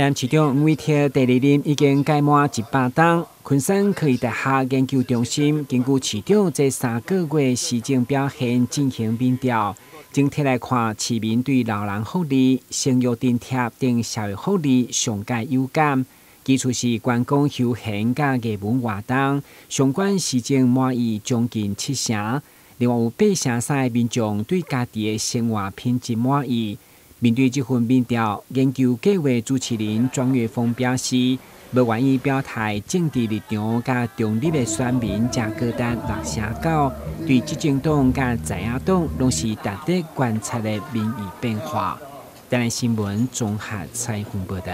但市长每天第二任已经届满100天，昆山科技大学研究中心根据市长这3个月施政表现进行民调。 整体来看，市民对老人福利、生育津贴等社会福利上界有感，其次是观光休闲甲艺文活动，相关施政满意将近70%。另外有8成3的民众对家己的生活品质满意。面对这份民调，研究计划主持人庄月峰表示，不愿意表态政治立场甲中立的选民才高达6成9。 对执政党甲在野党拢是值得观察的民意变化。台湾新闻综合采访报道。